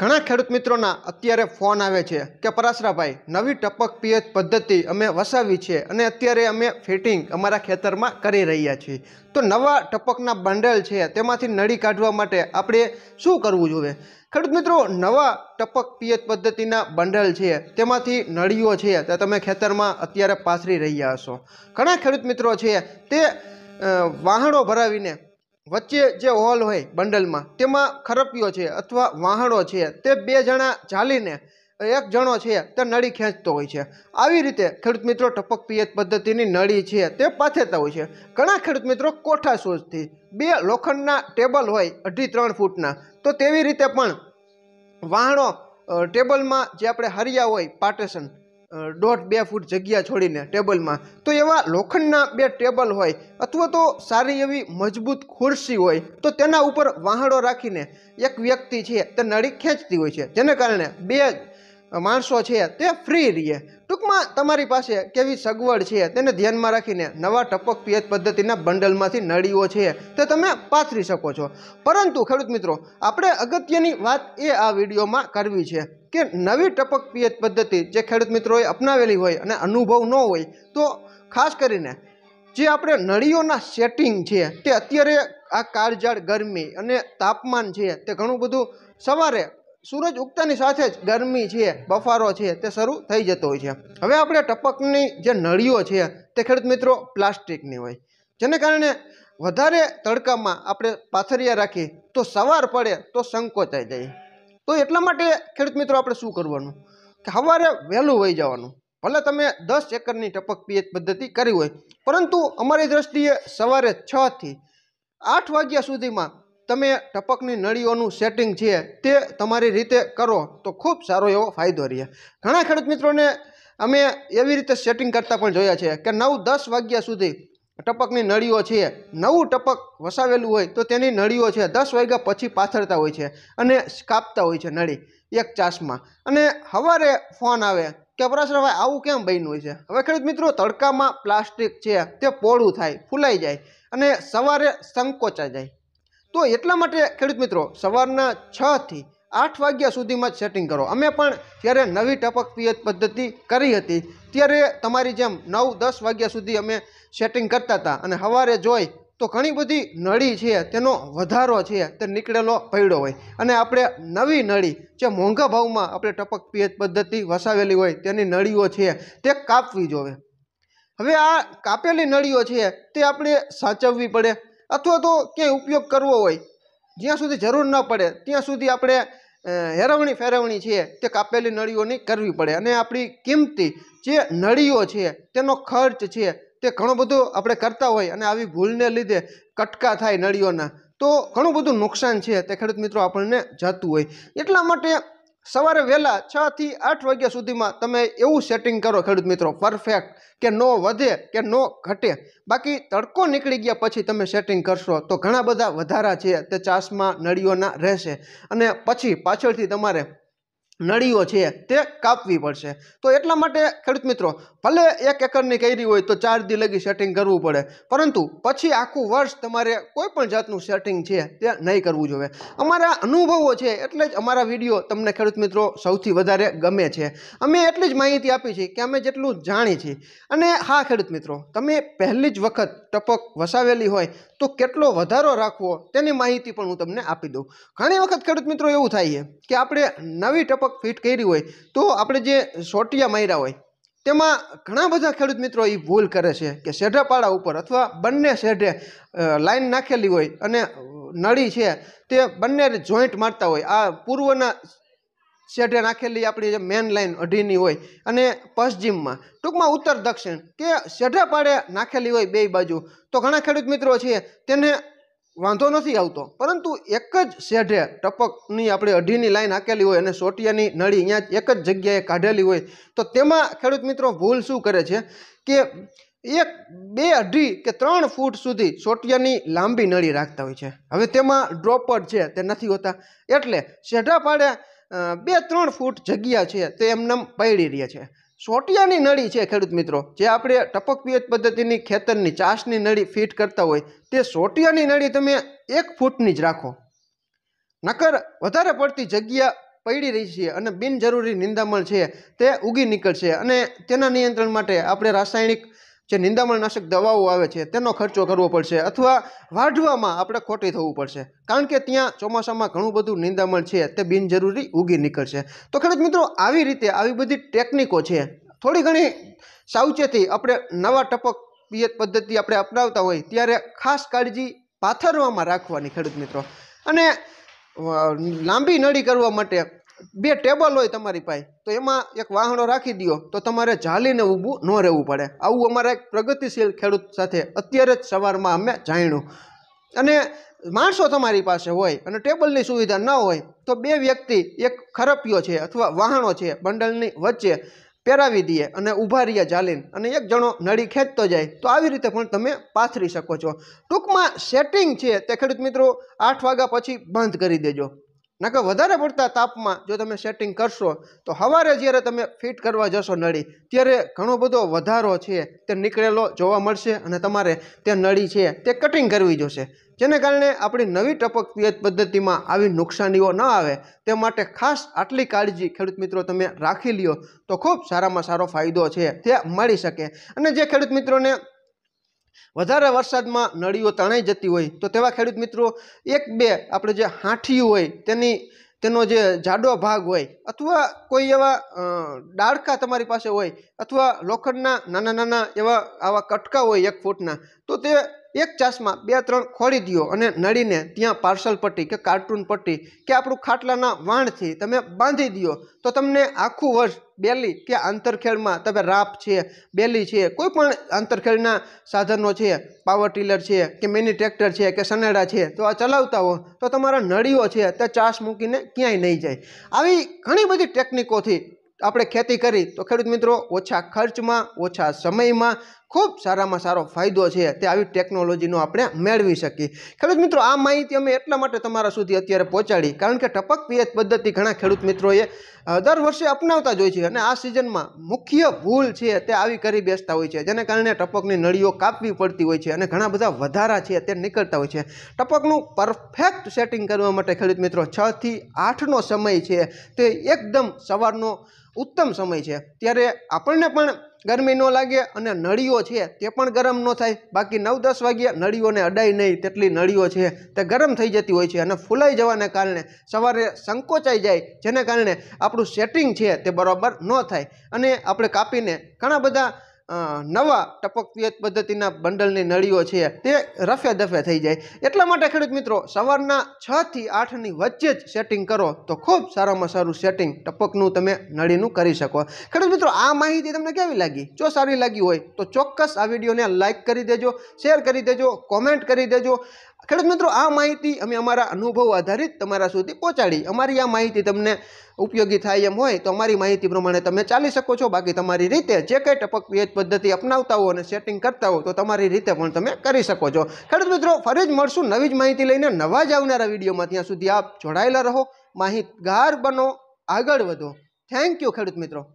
ઘણા ખેડૂત મિત્રોના અત્યારે ફોન આવે છે કે પરાસરાભાઈ નવી ટપક પીએચ પદ્ધતિ અમે વસાવી છે અને અત્યારે અમે ફિટિંગ અમારા ખેતરમાં કરી રહ્યા છીએ, તો નવા ટપકના બંડલ છે તેમાંથી નળી કાઢવા માટે આપણે શું કરવું જોઈએ? ખેડૂત મિત્રો, નવા ટપક પીએચ પદ્ધતિના બંડલ છે તેમાંથી નળીઓ છે તે તમે ખેતરમાં અત્યારે પાથરી રહ્યા હશો. ઘણા ખેડૂત મિત્રો છે તે વાહણો ભરાવીને વચ્ચે જે હોલ હોય બંડલમાં તેમાં ખરપિયો છે અથવા વાહણો છે તે બે જણા ચાલીને એક જણો છે તે નળી ખેંચતો હોય છે. આવી રીતે ખેડૂત મિત્રો ટપક પીએચ પદ્ધતિની નળી છે તે પાથરતા હોય છે. ઘણા ખેડૂત મિત્રો કોઠા સોજથી બે લોખંડના ટેબલ હોય 2.5-3 ફૂટના, તો તેવી રીતે પણ વાહણો ટેબલમાં જે આપણે હરિયા હોય પાર્ટેશન 1.5-2 ફૂટ જગ્યા છોડીને ટેબલમાં, તો એવા લોખંડના બે ટેબલ હોય અથવા તો સારી એવી મજબૂત ખુરશી હોય તો તેના ઉપર વાહણો રાખીને એક વ્યક્તિ છે તે નળી ખેંચતી હોય છે, જેને કારણે બે માણસો છે તે ફ્રી રહે. ટૂંકમાં તમારી પાસે કેવી સગવડ છે તેને ધ્યાનમાં રાખીને નવા ટપક પીએચ પદ્ધતિના બંડલમાંથી નળીઓ છે તે તમે પાથરી શકો છો. પરંતુ ખેડૂત મિત્રો, આપણે અગત્યની વાત એ આ વિડીયોમાં કરવી છે કે નવી ટપક પીએચ પદ્ધતિ જે ખેડૂત મિત્રોએ અપનાવેલી હોય અને અનુભવ ન હોય તો ખાસ કરીને જે આપણે નળીઓના સેટિંગ છે તે અત્યારે આ કાળઝાળ ગરમી અને તાપમાન છે તે ઘણું બધું, સવારે સૂરજ ઉગતાની સાથે જ ગરમી છે બફારો છે તે શરૂ થઈ જતો હોય છે. હવે આપણે ટપકની જે નળીઓ છે તે ખેડૂત મિત્રો પ્લાસ્ટિકની હોય, જેને કારણે વધારે તડકામાં આપણે પાથરિયા રાખીએ તો સવાર પડે તો સંકોચાઈ જાય. તો એટલા માટે ખેડૂત મિત્રો આપણે શું કરવાનું કે સવારે વહેલું વહી જવાનું. ભલે તમે 10 એકરની ટપક પીએચ પદ્ધતિ કરી હોય, પરંતુ અમારી દ્રષ્ટિએ સવારે 6 થી 8 વાગ્યા સુધીમાં તમે ટપકની નળીઓનું સેટિંગ છે તે તમારી રીતે કરો તો ખૂબ સારો એવો ફાયદો રહે. ઘણા ખેડૂત મિત્રોને અમે એવી રીતે સેટિંગ કરતા પણ જોયા છે કે 9-10 વાગ્યા સુધી ટપકની નળીઓ છે, નવું ટપક વસાવેલું હોય તો તેની નળીઓ છે 10 વાગ્યા પછી પાથરતા હોય છે અને કાપતા હોય છે નળી એક ચાસમાં, અને સવારે ફોન આવે કે પરાસરાભાઈ આવું કેમ બન્યું હોય છે? હવે ખેડૂત મિત્રો, તડકામાં પ્લાસ્ટિક છે તે પોળું થાય, ફૂલાઈ જાય અને સવારે સંકોચાઈ જાય. તો એટલા માટે ખેડૂત મિત્રો સવારના 6 થી 8 વાગ્યા સુધીમાં જ સેટિંગ કરો. અમે પણ જ્યારે નવી ટપક પીએચ પદ્ધતિ કરી હતી ત્યારે તમારી જેમ 9-10 વાગ્યા સુધી અમે સેટિંગ કરતા હતા, અને સવારે જોઈ તો ઘણી બધી નળી છે તેનો વધારો છે તે નીકળેલો પડ્યો હોય, અને આપણે નવી નળી જે મોંઘા ભાવમાં આપણે ટપક પીએચ પદ્ધતિ વસાવેલી હોય તેની નળીઓ છે તે કાપવી જોઈએ. હવે આ કાપેલી નળીઓ છે તે આપણે સાચવવી પડે, અથવા તો ક્યાંય ઉપયોગ કરવો હોય જ્યાં સુધી જરૂર ન પડે ત્યાં સુધી આપણે હેરવણી ફેરવણી છે તે કાપેલી નળીઓની કરવી પડે, અને આપણી કિંમતી જે નળીઓ છે તેનો ખર્ચ છે તે ઘણો બધો આપણે કરતા હોય, અને આવી ભૂલને લીધે કટકા થાય નળીઓના તો ઘણું બધું નુકસાન છે તે ખેડૂત મિત્રો આપણને જતું હોય. એટલા માટે સવારે વહેલા 6 થી 8 વાગ્યા સુધીમાં તમે એવું સેટિંગ કરો ખેડૂત મિત્રો પરફેક્ટ, કે નો વધે કે નો ઘટે. બાકી તડકો નીકળી ગયા પછી તમે સેટિંગ કરશો તો ઘણા બધા વધારા છે તે ચાસમાં નળીઓના રહેશે, અને પછી પાછળથી તમારે નળીઓ છે તે કાપવી પડશે. તો એટલા માટે ખેડૂત મિત્રો ભલે 1 એકરની કરી હોય તો 4 દી લગી સેટિંગ કરવું પડે, પરંતુ પછી આખું વર્ષ તમારે કોઈ પણ જાતનું સેટિંગ છે તે નહીં કરવું જોઈએ. અમારા અનુભવો છે એટલે જ અમારા વિડીયો તમને ખેડૂત મિત્રો સૌથી વધારે ગમે છે. અમે એટલી જ માહિતી આપી છે કે અમે જેટલું જાણીએ છીએ. અને હા ખેડૂત મિત્રો, તમે પહેલી જ વખત ટપક વસાવેલી હોય તો કેટલો વધારો રાખવો તેની માહિતી પણ હું તમને આપી દઉં. ઘણી વખત ખેડૂત મિત્રો એવું થાય છે કે આપણે નવી ટપક ફિટ કરી હોય તો આપણે જે સોટિયા માર્યા હોય તેમાં ઘણા બધા ખેડૂત મિત્રો એ ભૂલ કરે છે કે શેઢાપાળા ઉપર અથવા બંને શેઢે લાઈન નાખેલી હોય અને નળી છે તે બંને જોઈન્ટ મારતા હોય. આ પૂર્વના શેઢે નાખેલી આપણી જે મેન લાઇન 2.5ની હોય અને પશ્ચિમમાં, ટૂંકમાં ઉત્તર દક્ષિણ કે શેઢે પાડે નાખેલી હોય બે બાજુ, તો ઘણા ખેડૂત મિત્રો છે તેને વાંધો નથી આવતો, પરંતુ એક જ શેઢે ટપકની આપણે 2.5ની લાઈન હાકેલી હોય અને સોટિયાની નળી અહીંયા જ એક જ જગ્યાએ કાઢેલી હોય, તો તેમાં ખેડૂત મિત્રો ભૂલ શું કરે છે કે 1, 2, 2.5 કે 3 ફૂટ સુધી સોટિયાની લાંબી નળી રાખતા હોય છે. હવે તેમાં ડ્રોપડ છે તે નથી હોતા, એટલે શેઢા પાડે 2-3 ફૂટ જગ્યા છે તે એમનેમ પડી રહી છે. સોટિયાની નળી છે ખેડૂત મિત્રો જે આપણે ટપક પીએચ પદ્ધતિની ખેતરની ચાસની નળી ફિટ કરતા હોય તે સોટિયાની નળી તમે 1 ફૂટની જ રાખો, નકર વધારે પડતી જગ્યા पड़ी रही है और बिनजरूरी निंदामण है तो उगी निकलशे अने तेना नियंत्रण माटे आपणे रासायणिक जे निंदामणनाशक दवाओ आवे छे तेनो खर्चो करवो पड़शे अथवा वाढवामां आपणे खोटी थवू पड़शे कारण के त्यां चोमासामां घणुं बधुं निंदामण छे ते बिनजरूरी उगी निकलशे। तो खेडूत मित्रों आवी रीते आवी बधी टेक्निको छे, थोड़ी घणी सावचेती आपणे नवा टपक પિયત પદ્ધતિ આપણે અપનાવતા હોય ત્યારે ખાસ કાળજી પાથરવામાં રાખવાની ખેડૂત મિત્રો। અને લાંબી નળી કરવા માટે બે ટેબલ હોય તમારી પાસે તો એમાં એક વાહણો રાખી દો તો તમારે ઝાલીને ઊભું ન રહેવું પડે। આવું અમારા એક પ્રગતિશીલ ખેડૂત સાથે અત્યારે જ સવારમાં અમે જાણ્યું। અને માણસો તમારી પાસે હોય અને ટેબલની સુવિધા ન હોય તો બે વ્યક્તિ એક ખરપિયો છે અથવા વાહણો છે બંડલની વચ્ચે पेरावी दिए अने उभा रही जालीन अने एक जणो नड़ी खेंचतो जाए तो आ रीते पण तमे पाथरी शको छो। टूंकमां सेटिंग छे ते खेडूत मित्रों 8 वाग्या पछी बंध करी देजो नकर वधारे पड़ता तापमां जो तमे सेटिंग करशो तो हवारे ज्यारे तमे फिट करवा जशो नड़ी त्यारे घणो बधो वधारो छे ते निकळेलो जोवा मळशे अने तमारे ते नड़ी छे ते कटिंग करवी जोशे जेने कारणे आपणी नवी टपक પિયત पद्धतिमां आवी नुकसानीओ न आवे ते माटे खास आटली काळजी खेडूत मित्रों तमे राखी लियो तो खूब सारामां सारो फायदो छे ते मळी शके। अने जे खेडूत मित्रोने वधारे वरसादमां नळीओ तणाई जती होय तो तेवा खेडूत मित्रों एक बे आपणे जे हांठियो होय तेनी तेनो जे जाडो भाग होय अथवा कोई एवा डाळका तमारी पासे होय अथवा लोखंडना नाना नाना एवा आवा कटका होय 1 फूटना तो ते एक चासमां 2-3 खोली दियो अने नळीने त्यां पार्सल पट्टी के कार्टून पट्टी के आपणुं खाटलाना वाणथी तमे बांधी दियो तो तमने आखुं वर्ष बेली के आंतरखेडमां तमे राप छे बेली छे कोई पण आंतरखेडना साधनो छे पावर टीलर छे के मिनी ट्रेक्टर छे के सनेडा छे तो आ चलावता हो तो तमारा नळीओ छे ते चास मूकीने क्यांय नहीं जाय। आवी घणी बधी टेक्निकोथी आपणे खेती करी तो खेडूत मित्रों ओछा खर्च में ओछा समय में खूब सारा में सारो फायदो है ते आवी टेक्नोलॉजीनो आपणे मेळवी शकीए। खेडूत मित्रों आ माहिती अमे एटला माटे तमारा सुधी अत्यारे पहोंचाडी कारण के टपक પિયત पद्धति घणा खेडूत मित्रोए दर वर्षे अपनावता ज होय छे अने आ सीजन में मुख्य भूल छे ते आवी करी बेसता होय छे जेने कारणे टपकनी नळीओ कापवी पड़ती होय छे अने घणा बधा वधारा छे ते निकळता होय छे। टपकनुं परफेक्ट सेटिंग करवा माटे खेडूत मित्रों 6 થી 8 नो समय छे ते एकदम सवारनो उत्तम समय है त्यारे आपणने पण गरमी न लगे अने नळीओ छे ते पण गरम न थाय बाकी 9-10 वाग्या नळीओने अडाई नहीं तेटली नळीओ छे ते गरम थई जती होय छे अने फूलाई जवाने कारणे सवारे संकोचाई जाय जेने कारणे आपणुं सेटिंग छे ते बराबर न थाय अने आपणे कापीने घणा बधा नवा टपक પિયત पद्धतिना बंडलनी नळीओ छे ते रफे दफे थई जाय। एटला माटे खेडूत मित्रों सवारना 6 થી 8 नी वच्चे ज सेटिंग करो तो खूब सारामां सारू सेटिंग टपकनुं तमे नळीनुं करी शको। खेडूत मित्रों आ माहिती तमने केवी लागी? जो सारी लागी होय तो चोक्कस आ विडियोने लाइक करी देजो, शेर करी देजो, कमेंट करी देजो। ખેડૂત મિત્રો આ માહિતી અમે અમારા અનુભવ આધારિત તમારા સુધી પહોંચાડી। અમારી આ માહિતી તમને ઉપયોગી થાય એમ હોય તો અમારી માહિતી પ્રમાણે તમે ચાલી શકો છો, બાકી તમારી રીતે જે કંઈ ટપક પિયત પદ્ધતિ અપનાવતા હો અને સેટિંગ કરતા હો તો તમારી રીતે પણ તમે કરી શકો છો। ખેડૂત મિત્રો ફરી જ મળશું નવી જ માહિતી લઈને નવા જ આવનારા વિડીયોમાં, ત્યાં સુધી આપ જોડાયેલા રહો, માહિતગાર બનો, આગળ વધો। થેન્ક યુ ખેડૂત મિત્રો।